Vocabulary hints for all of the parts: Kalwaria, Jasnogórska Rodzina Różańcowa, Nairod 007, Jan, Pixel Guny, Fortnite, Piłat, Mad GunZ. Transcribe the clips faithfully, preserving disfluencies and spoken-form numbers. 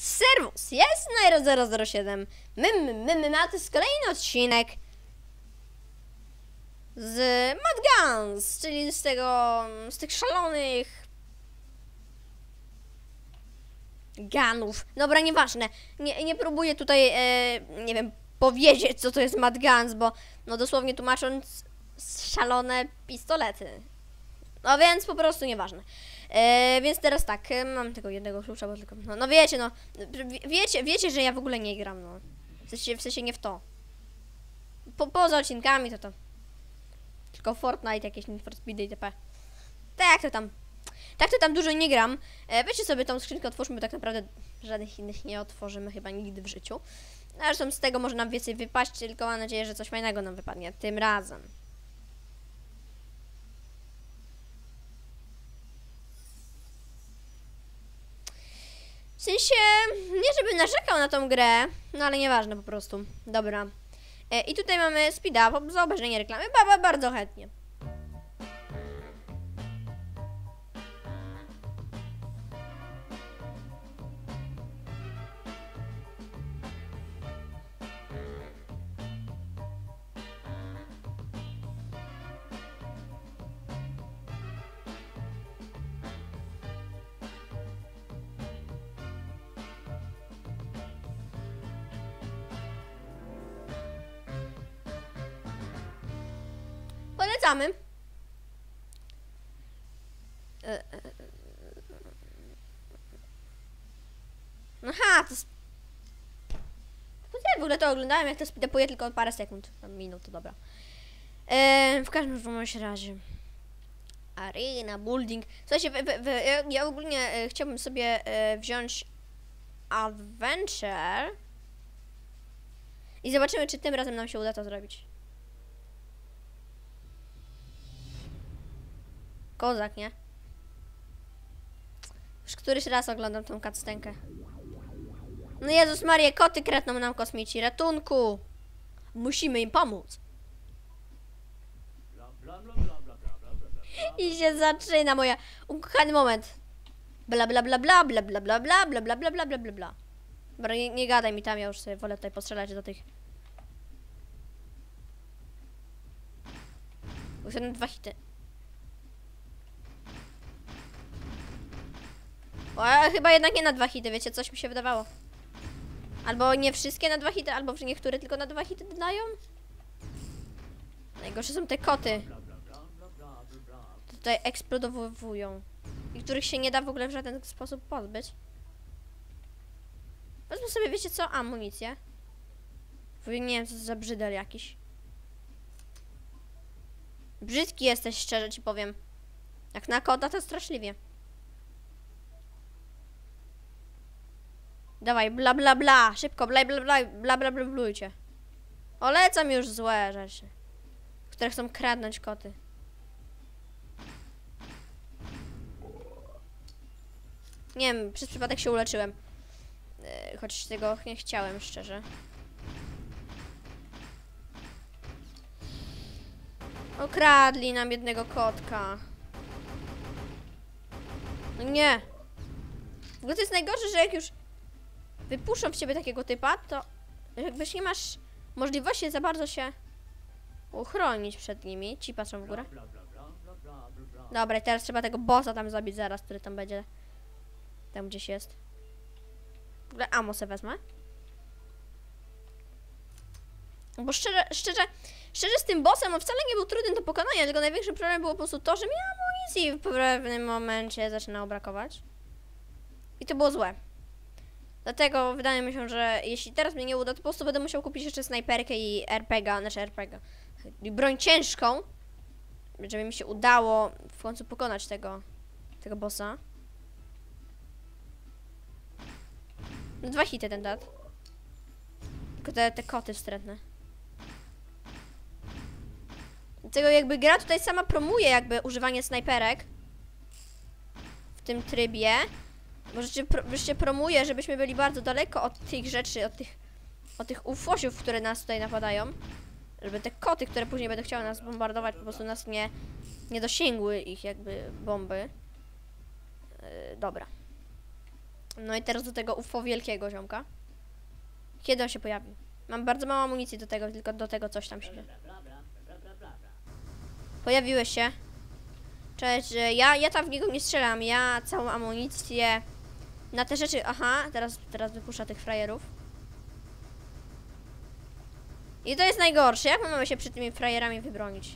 Serwus, ja jestem Nairo zero zero siedem. My, my, my, my, my, to jest kolejny odcinek z Mad GunZ, czyli z tego, z tych szalonych ganów. Dobra, nieważne. Nie, nie próbuję tutaj, e, nie wiem, powiedzieć, co to jest Mad GunZ, bo no dosłownie tłumacząc, szalone pistolety. No więc po prostu nieważne. E, więc teraz tak, mam tego jednego klucza, bo tylko... No, no wiecie, no, wiecie, wiecie, że ja w ogóle nie gram, no. W sensie, w sensie nie w to. Po, poza odcinkami to to. Tylko Fortnite, jakieś Need for Speed itp. Tak to tam. Tak to tam dużo nie gram. E, wiecie sobie tą skrzynkę otwórzmy, bo tak naprawdę żadnych innych nie otworzymy chyba nigdy w życiu. No, zresztą z tego może nam więcej wypaść, tylko mam nadzieję, że coś fajnego nam wypadnie tym razem. W sensie, nie żebym narzekał na tą grę, no ale nieważne po prostu. Dobra. E, I tutaj mamy speed up za obejrzenie reklamy. Baba bardzo chętnie. Polecamy. Aha, to... To ja w ogóle to oglądałem, jak to speedupuje tylko parę sekund, minut, to dobra. E, w każdym razie... Arena, building... Słuchajcie, we, we, we, ja ogólnie chciałbym sobie wziąć... Adventure... I zobaczymy, czy tym razem nam się uda to zrobić. Kozak, nie? Już któryś raz oglądam tą cutscenkę. No Jezus Maria, koty kradną nam kosmici. Ratunku! Musimy im pomóc. I się zaczyna moja ukochany moment. Bla bla bla bla bla bla bla bla bla bla bla bla bla bla bla. Dobra, nie, nie gadaj mi tam, ja już sobie wolę tutaj postrzelać do tych. Usiadłem dwa hity. O, chyba jednak nie na dwa hity, wiecie, coś mi się wydawało. Albo nie wszystkie na dwa hity, albo niektóre tylko na dwa hity dają. Najgorsze są te koty. Tutaj eksplodowują. I których się nie da w ogóle w żaden sposób pozbyć. Wezmę sobie, wiecie co, amunicję. Nie wiem, co za brzydel jakiś. Brzydki jesteś, szczerze ci powiem. Jak na kota to straszliwie. Dawaj, bla bla bla, szybko, bla bla bla, bla bla bla, blujcie. O, lecą już złe rzeczy, które chcą kradnąć koty. Nie wiem, przez przypadek się uleczyłem. Choć tego nie chciałem, szczerze. Okradli nam jednego kotka. No nie. W ogóle to jest najgorsze, że jak już... wypuszczą w ciebie takiego typa, to jakbyś nie masz możliwości za bardzo się uchronić przed nimi. Ci patrzą w górę. Dobra, i teraz trzeba tego bossa tam zabić zaraz, który tam będzie. Tam gdzieś jest. W ogóle ammo se wezmę. Bo szczerze, szczerze, szczerze z tym bossem on wcale nie był trudny do pokonania, tylko największy problem było po prostu to, że mi amunicji w pewnym momencie zaczynało brakować. I to było złe. Dlatego wydaje mi się, że jeśli teraz mnie nie uda, to po prostu będę musiał kupić jeszcze snajperkę i er pe gie, znaczy er pe gie, i broń ciężką, żeby mi się udało w końcu pokonać tego, tego bossa. No dwa hity ten dat. Tylko te, te koty wstrętne. Dlatego jakby gra tutaj sama promuje jakby używanie snajperek w tym trybie. Możecie, wreszcie promuję, żebyśmy byli bardzo daleko od tych rzeczy, od tych, od tych ufosiów, które nas tutaj napadają. Żeby te koty, które później będą chciały nas bombardować, po prostu nas nie, nie dosięgły ich jakby bomby. Yy, dobra. No i teraz do tego U F O wielkiego ziomka. Kiedy on się pojawi? Mam bardzo mało amunicji do tego, tylko do tego coś tam się... Pojawiłeś się. Cześć, ja, ja tam w niego nie strzelam, ja całą amunicję... Na te rzeczy... Aha, teraz, teraz wypuszcza tych frajerów. I to jest najgorsze, jak my mamy się przed tymi frajerami wybronić?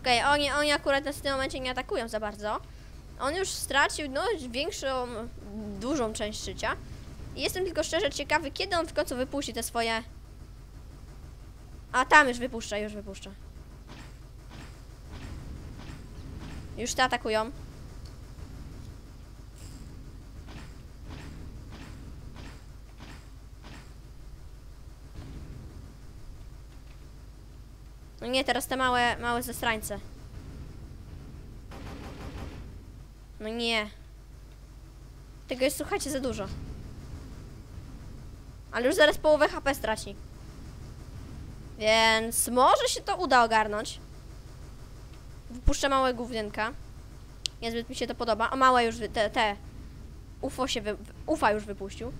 Okej, okay, oni, oni akurat nas w tym momencie nie atakują za bardzo. On już stracił, no, większą, dużą część życia. I jestem tylko szczerze ciekawy, kiedy on w końcu wypuści te swoje... A, tam już wypuszcza, już wypuszcza. Już te atakują. No nie, teraz te małe, małe zesrańce. No nie. Tego jest, słuchajcie, za dużo. Ale już zaraz połowę H P straci. Więc może się to uda ogarnąć. Wypuszczę małe gównynka. Niezbyt mi się to podoba. O, małe już, te, te. U F O się, wy, U F A już wypuścił.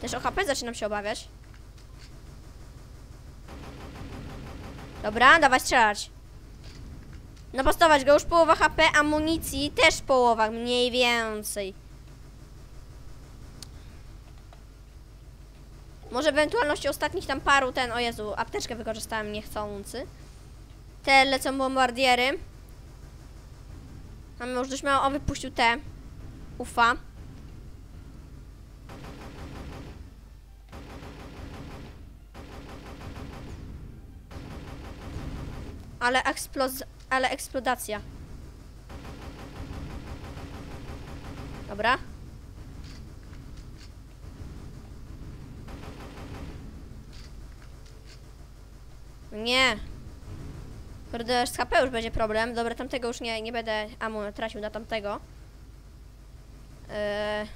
Też o H P zaczynam się obawiać. Dobra, dawaj strzelać. Napastować go, już połowa H P, amunicji też połowa, mniej więcej. Może w ewentualności ostatnich tam paru ten, o Jezu, apteczkę wykorzystałem niechcący. Te lecą bombardiery. Mamy już dość mało, o wypuścił te U F A. Ale eksploz... ale eksplodacja. Dobra. Nie. Kurde, z H P już będzie problem. Dobra, tamtego już nie, nie będę amu tracił na tamtego. Yy...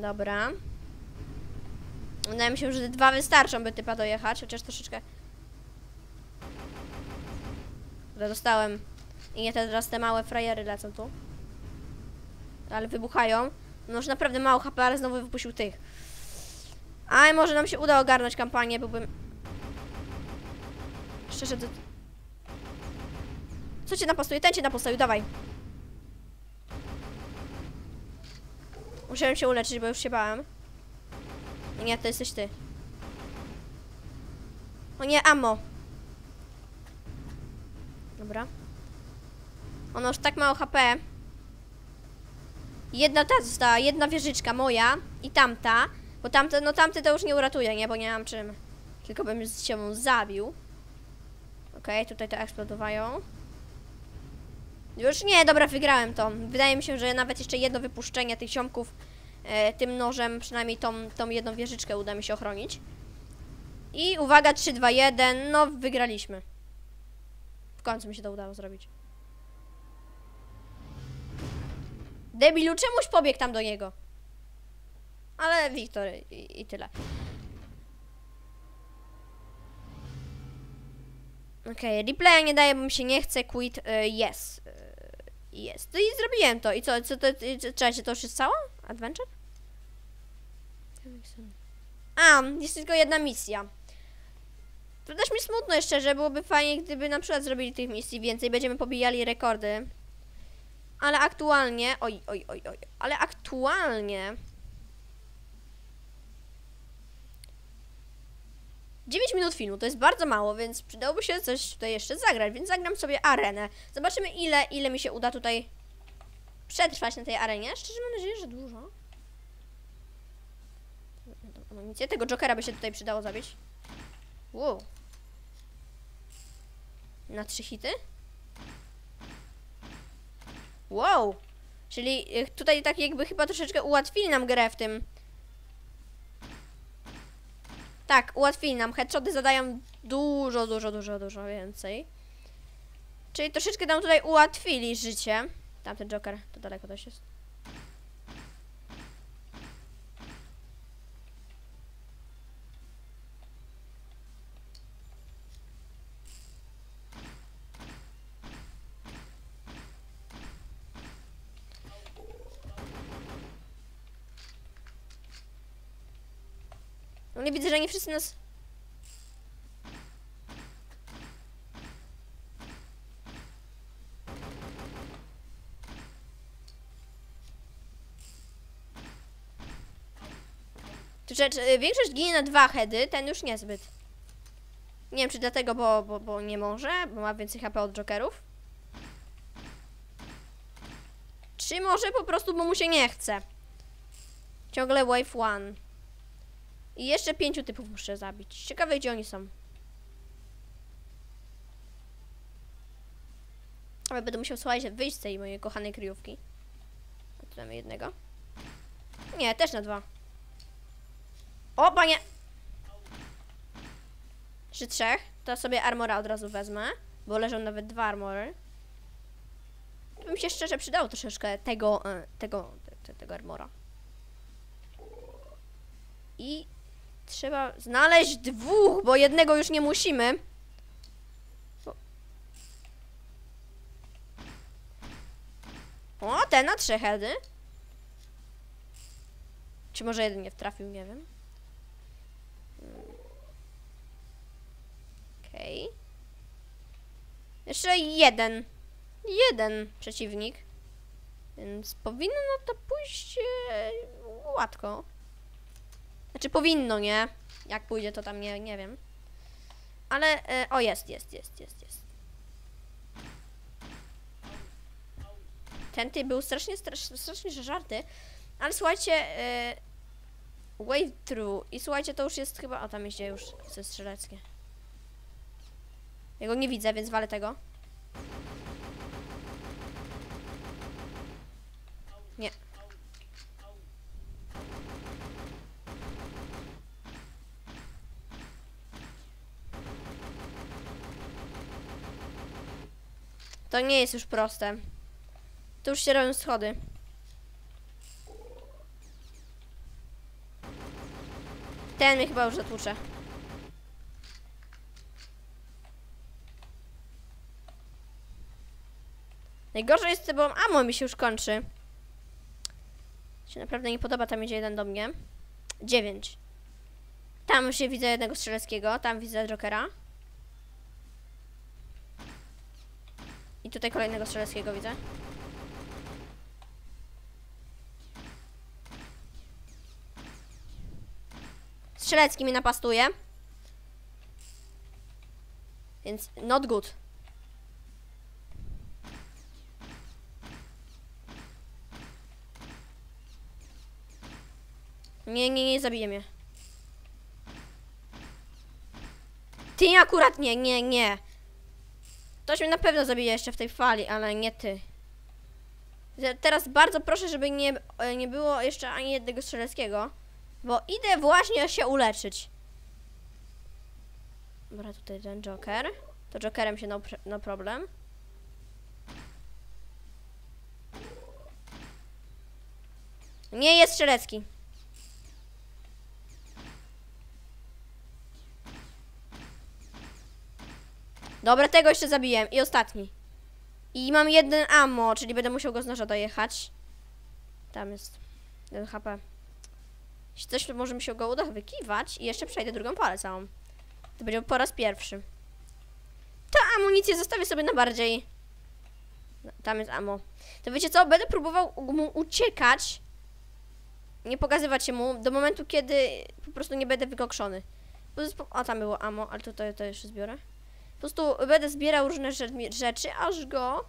Dobra. Wydaje mi się, że dwa wystarczą, by typa dojechać, chociaż troszeczkę... Dostałem. I nie teraz te małe frajery lecą tu. Ale wybuchają. No już naprawdę mało H P, ale znowu wypuścił tych. A może nam się uda ogarnąć kampanię, bo bym... Szczerze to... Co cię napastuje? Ten cię napostoił, dawaj. Musiałem się uleczyć, bo już się bałem. Nie, to jesteś ty. O nie, ammo. Dobra. Ono już tak mało H P. Jedna ta została, jedna wieżyczka moja i tamta. Bo tamte, no tamte to już nie uratuje, nie? Bo nie mam czym. Tylko bym się zabił. Okej, okay, tutaj to eksplodowają. Już nie, dobra, wygrałem to. Wydaje mi się, że nawet jeszcze jedno wypuszczenie tych ziomków e, tym nożem, przynajmniej tą, tą jedną wieżyczkę uda mi się ochronić. I uwaga, trzy, dwa, jeden, no wygraliśmy. W końcu mi się to udało zrobić. Debilu, czemuś pobiegł tam do niego. Ale Wiktor i, i tyle. Okej, okay, replaya nie daje, bo mi się nie chce. Quit, yes. Yes. No i zrobiłem to. I co, co to, czekajcie, to już jest cało? Adventure? A, jest tylko jedna misja. To też mi smutno jeszcze, że byłoby fajnie, gdyby na przykład zrobili tych misji więcej, będziemy pobijali rekordy. Ale aktualnie, oj, oj, oj, oj, ale aktualnie... dziewięć minut filmu, to jest bardzo mało, więc przydałoby się coś tutaj jeszcze zagrać, więc zagram sobie arenę. Zobaczymy ile, ile mi się uda tutaj przetrwać na tej arenie. Szczerze mam nadzieję, że dużo. Amunicję, tego Jokera by się tutaj przydało zabić. Wow. Na trzy hity? Wow! Czyli tutaj tak jakby chyba troszeczkę ułatwili nam grę w tym. Tak, ułatwili nam. Headshoty zadają dużo, dużo, dużo, dużo więcej. Czyli troszeczkę nam tutaj ułatwili życie. Tamten Joker, to daleko też jest. ale widzę, że nie wszyscy nas... Rzecz, większość ginie na dwa heady, ten już niezbyt. Nie wiem, czy dlatego, bo, bo, bo nie może, bo ma więcej H P od jokerów. Czy może po prostu, bo mu się nie chce. Ciągle wave one. I jeszcze pięciu typów muszę zabić. Ciekawe, gdzie oni są. Ale będę musiał, słuchajcie, wyjść z tej mojej kochanej kryjówki. A tu mamy jednego. Nie, też na dwa. O, panie! Czy trzech? To sobie armora od razu wezmę, bo leżą nawet dwa armory. To mi się szczerze przydało troszeczkę tego, tego, te, tego armora. I trzeba znaleźć dwóch, bo jednego już nie musimy. O, ten na trzy heady. Czy może jeden nie wtrafił, nie wiem. Okej. Okay. Jeszcze jeden. Jeden przeciwnik. Więc powinno to pójść e, łatwo. Znaczy powinno, nie? Jak pójdzie, to tam nie, nie wiem. Ale, e, o jest, jest, jest, jest, jest. Ten typ był strasznie, strasznie, strasznie żarty. Ale słuchajcie, e, wave through. I słuchajcie, to już jest chyba... O, tam idzie już ze strzeleckie. Ja go nie widzę, więc walę tego. Nie. To nie jest już proste. Tu już się robią schody. Ten mnie chyba już zatłucze. Najgorzej jest, bo ammo mi się już kończy. Się naprawdę nie podoba, tam idzie jeden do mnie. dziewięć. Tam się widzę jednego strzeleckiego, tam widzę jokera. I tutaj kolejnego strzeleckiego widzę. Strzelecki mi napastuje. Więc not good. Nie, nie, nie, zabije mnie. Ty akurat nie, nie, nie. Ktoś mnie na pewno zabije jeszcze w tej fali, ale nie ty. Teraz bardzo proszę, żeby nie, nie było jeszcze ani jednego strzeleckiego. Bo idę właśnie się uleczyć. Dobra, tutaj ten joker. To jokerem się no, no problem. Nie, jest strzelecki. Dobra, tego jeszcze zabiłem. I ostatni. I mam jeden ammo, czyli będę musiał go z noża dojechać. Tam jest jeden H P. Jeśli coś, to może mi się go uda wykiwać i jeszcze przejdę drugą falę całą. To będzie po raz pierwszy. To amunicję zostawię sobie na bardziej. Tam jest ammo. To wiecie co? Będę próbował mu uciekać. Nie pokazywać się mu do momentu, kiedy po prostu nie będę wykokszony. O, tam było ammo, ale tutaj to jeszcze zbiorę. Po prostu będę zbierał różne rzeczy, aż go...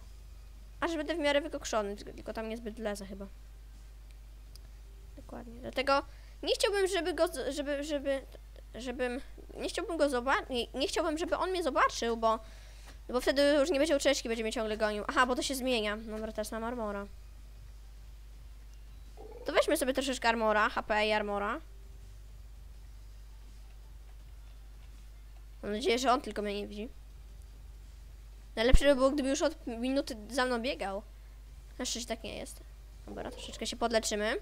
Aż będę w miarę wykokszony, tylko tam niezbyt leza chyba. Dokładnie, dlatego nie chciałbym, żeby go... żeby... żeby... żebym... nie chciałbym go zobaczyć... Nie, nie chciałbym, żeby on mnie zobaczył, bo... Bo wtedy już nie będzie ucieczki, będzie mnie ciągle gonił. Aha, bo to się zmienia. Dobra, teraz mam armora. To weźmy sobie troszeczkę armora, H P i armora. Mam nadzieję, że on tylko mnie nie widzi. Najlepsze by było, gdyby już od minuty za mną biegał. Na szczęście tak nie jest. Dobra, troszeczkę się podleczymy.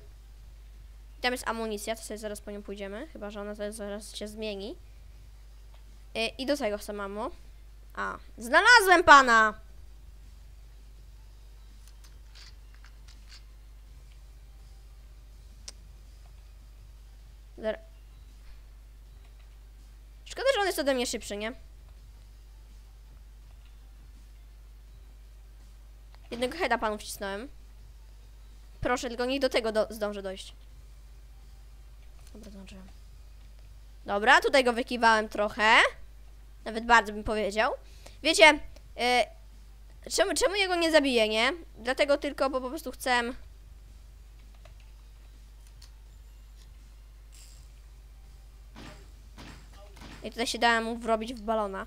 I tam jest amunicja, to sobie zaraz po nią pójdziemy. Chyba że ona zaraz się zmieni. I, i do tego chcę mamo. A, znalazłem pana! Zar jest ode mnie szybszy, nie? Jednego heada panu wcisnąłem. Proszę, tylko niech do tego do zdążę dojść. Dobra, zdążyłem. Dobra, tutaj go wykiwałem trochę. Nawet bardzo bym powiedział. Wiecie, yy, czemu, czemu jego nie zabiję, nie? Dlatego tylko, bo po prostu chcę... I tutaj się dałem mu wrobić w balona.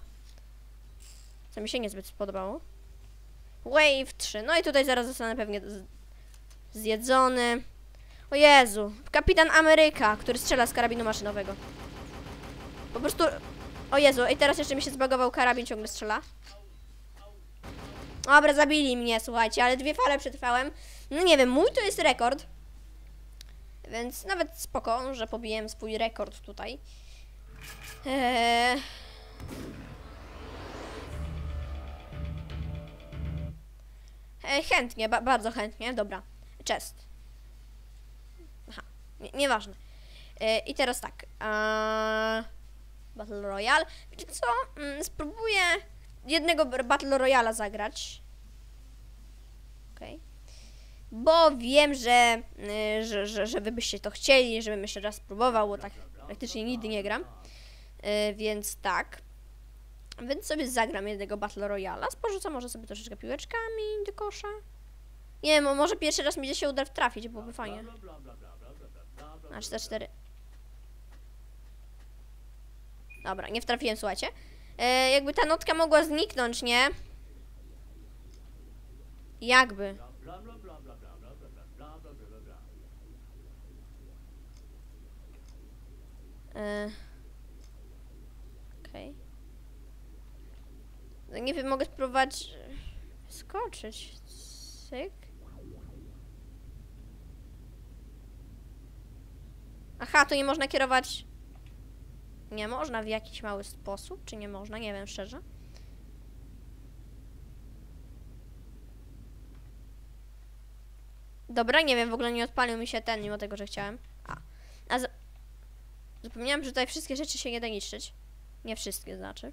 Co mi się niezbyt spodobało. Wave trzy. No i tutaj zaraz zostanę pewnie zjedzony. O Jezu. Kapitan Ameryka, który strzela z karabinu maszynowego. Po prostu... O Jezu. I teraz jeszcze mi się zbagował karabin, ciągle strzela. Dobra, zabili mnie, słuchajcie. Ale dwie fale przetrwałem. No nie wiem, mój to jest rekord. Więc nawet spoko, że pobiłem swój rekord tutaj. Eee... Eee, chętnie, ba bardzo chętnie, dobra. Chest. Aha, nie, nieważne. Eee, I teraz tak. Eee... Battle Royale. Wiecie co? Mm, spróbuję jednego Battle Royala zagrać. Okej. Okay. Bo wiem, że, y, że, że, że wy byście to chcieli, żebym jeszcze raz spróbował, bo tak praktycznie nigdy nie gram. Yy, więc tak. Więc sobie zagram jednego Battle Royala. Sporzucam może sobie troszeczkę piłeczkami do kosza. Nie wiem, może pierwszy raz mi gdzieś się uda trafić, byłoby fajnie. A, cztery cztery. Dobra, nie wtrafiłem, słuchajcie. Yy, jakby ta notka mogła zniknąć, nie? Jakby. Yy. Okej. Okay. Nie wiem, mogę spróbować skoczyć. Syk. Aha, tu nie można kierować. Nie można w jakiś mały sposób, czy nie można? Nie wiem, szczerze. Dobra, nie wiem, w ogóle nie odpalił mi się ten, mimo tego, że chciałem. A. A za... Zapomniałam, że tutaj wszystkie rzeczy się nie da niszczyć. Nie wszystkie, znaczy.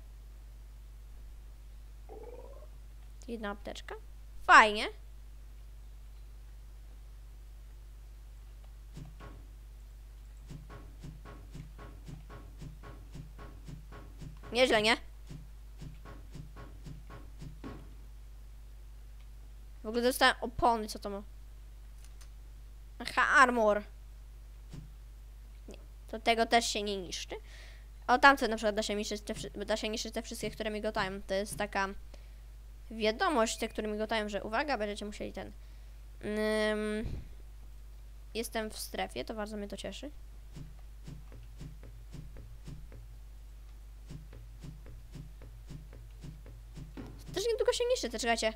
Jedna apteczka. Fajnie. Nieźle, nie? W ogóle dostałem opony, co to ma? Aha, armor. Nie, to tego też się nie niszczy. O, tamte na przykład da się niszczyć te, da się niszczyć te wszystkie, które mi gotają. To jest taka wiadomość, te, które mi gotają, że uwaga, będziecie musieli ten... Um, jestem w strefie, to bardzo mnie to cieszy. Też niedługo się niszczy, to czekajcie.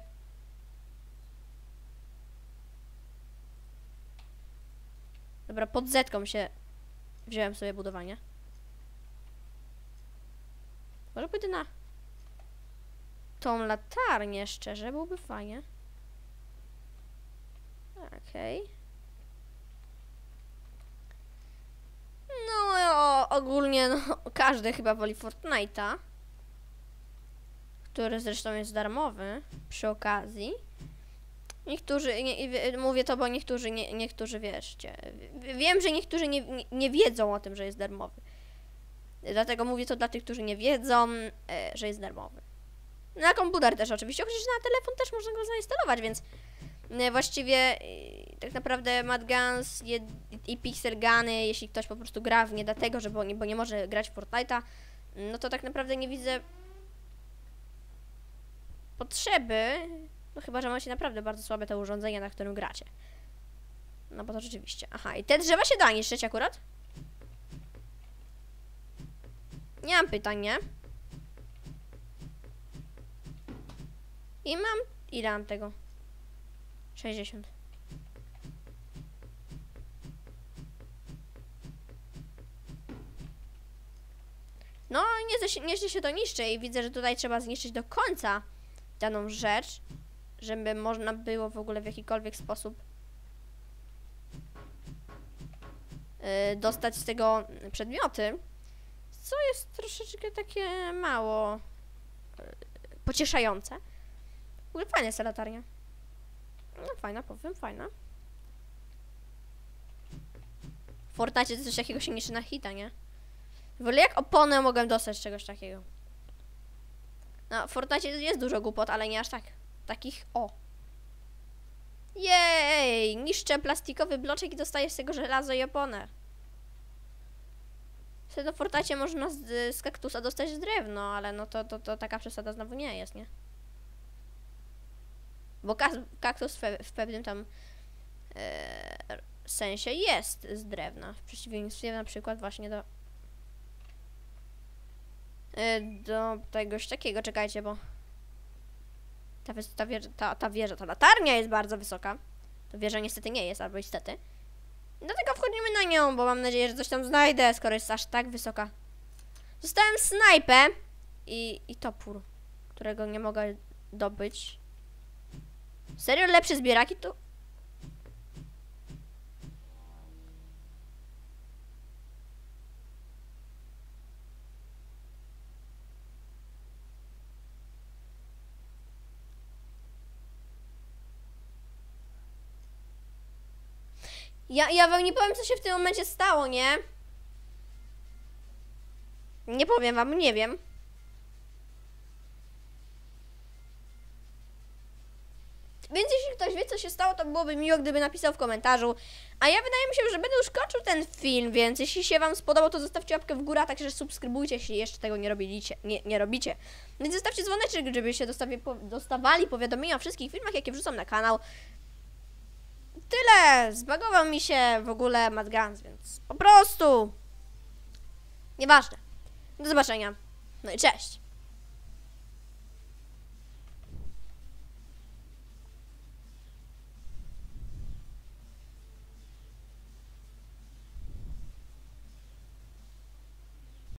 Dobra, pod zetką się wziąłem sobie budowanie. Może pójdę na tą latarnię, szczerze, byłoby fajnie. Okej. Okay. No, o, ogólnie no, każdy chyba woli Fortnite'a, który zresztą jest darmowy przy okazji. Niektórzy, nie, mówię to, bo niektórzy, nie, niektórzy wierzcie. Wiem, że niektórzy nie, nie, nie wiedzą o tym, że jest darmowy. Dlatego mówię to dla tych, którzy nie wiedzą, e, że jest darmowy. Na komputer też oczywiście, chociaż na telefon też można go zainstalować, więc e, właściwie e, tak naprawdę Mad GunZ je, i Pixel Guny, jeśli ktoś po prostu gra w nie dlatego, że bo nie, bo nie może grać w Fortnite'a, no to tak naprawdę nie widzę potrzeby, no chyba, że macie naprawdę bardzo słabe te urządzenia, na którym gracie. No bo to rzeczywiście. Aha, i te drzewa się da niszczyć akurat? Nie mam pytań, nie? I mam... Ile mam tego? sześćdziesiąt. No, nieźle nie się to niszczy i widzę, że tutaj trzeba zniszczyć do końca daną rzecz, żeby można było w ogóle w jakikolwiek sposób yy, dostać z tego przedmioty. co jest troszeczkę takie mało pocieszające. W ogóle fajna jest ta latarnia. No fajna, powiem, fajna. W Fortnite coś takiego się niszczy na hita, nie? W ogóle jak oponę mogłem dostać czegoś takiego? No, w Fortnite jest dużo głupot, ale nie aż tak. Takich, o. Jej, niszczę plastikowy bloczek i dostaję z tego żelazo i oponę. Wtedy w Fortnite można z, z kaktusa dostać drewno, ale no to, to, to taka przesada znowu nie jest, nie? Bo kaktus w, w pewnym tam e, sensie jest z drewna. W przeciwieństwie na przykład właśnie do... E, do tegoś takiego, czekajcie, bo... Ta, ta, wieża, ta, ta wieża, ta latarnia jest bardzo wysoka. To wieża niestety nie jest, albo niestety. Dlatego wchodzimy na nią, bo mam nadzieję, że coś tam znajdę, skoro jest aż tak wysoka. Zostałem snajpę i, i topór, którego nie mogę dobyć. Serio lepsze zbieraki tu? Ja, ja wam nie powiem, co się w tym momencie stało, nie? Nie powiem wam, nie wiem. Więc jeśli ktoś wie, co się stało, to byłoby miło, gdyby napisał w komentarzu. A ja wydaje mi się, że będę już kończył ten film, więc jeśli się wam spodobał, to zostawcie łapkę w górę, a także subskrybujcie, jeśli jeszcze tego nie, robilicie, nie, nie robicie. Więc zostawcie dzwoneczek, żebyście dostawali powiadomienia o wszystkich filmach, jakie wrzucam na kanał. Tyle! Zbagował mi się w ogóle Mad GunZ, więc po prostu... Nieważne. Do zobaczenia. No i cześć!